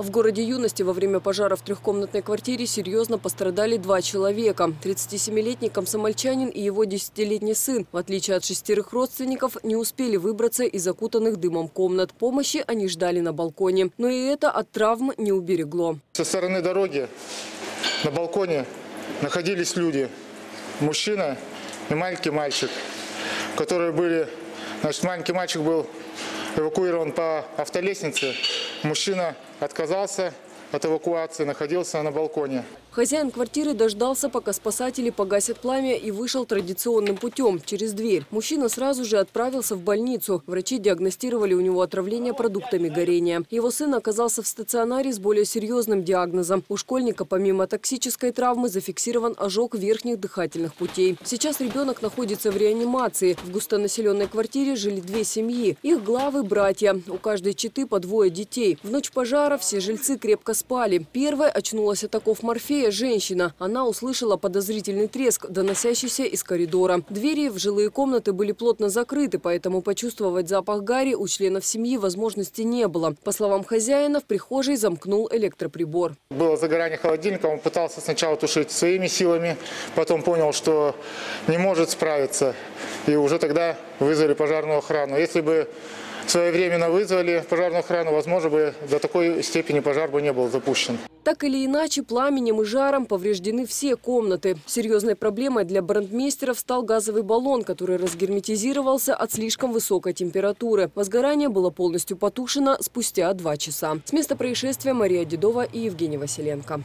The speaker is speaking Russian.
В городе Юности во время пожара в трехкомнатной квартире серьезно пострадали два человека. 37-летний комсомольчанин и его 10-летний сын, в отличие от 6 родственников, не успели выбраться из окутанных дымом комнат. Помощи они ждали на балконе. Но и это от травм не уберегло. Со стороны дороги на балконе находились люди. Мужчина и маленький мальчик, которые были... Значит, маленький мальчик был эвакуирован по автолестнице. Мужчина отказался от эвакуации, находился на балконе. Хозяин квартиры дождался, пока спасатели погасят пламя, и вышел традиционным путем – через дверь. Мужчина сразу же отправился в больницу. Врачи диагностировали у него отравление продуктами горения. Его сын оказался в стационаре с более серьезным диагнозом. У школьника помимо токсической травмы зафиксирован ожог верхних дыхательных путей. Сейчас ребенок находится в реанимации. В густонаселенной квартире жили 2 семьи. Их главы – братья. У каждой четы по 2 детей. В ночь пожара все жильцы крепко спали. Первой очнулась от оков морфея женщина. Она услышала подозрительный треск, доносящийся из коридора. Двери в жилые комнаты были плотно закрыты, поэтому почувствовать запах гари у членов семьи возможности не было. По словам хозяина, в прихожей замкнул электроприбор. Было загорание холодильника, он пытался сначала тушить своими силами, потом понял, что не может справиться, и уже тогда вызвали пожарную охрану. Если бы своевременно вызвали пожарную охрану, возможно, бы до такой степени пожар бы не был запущен. Так или иначе, пламенем и жаром повреждены все комнаты. Серьезной проблемой для брандмейстеров стал газовый баллон, который разгерметизировался от слишком высокой температуры. Возгорание было полностью потушено спустя 2 часа. С места происшествия Мария Дедова и Евгений Василенко.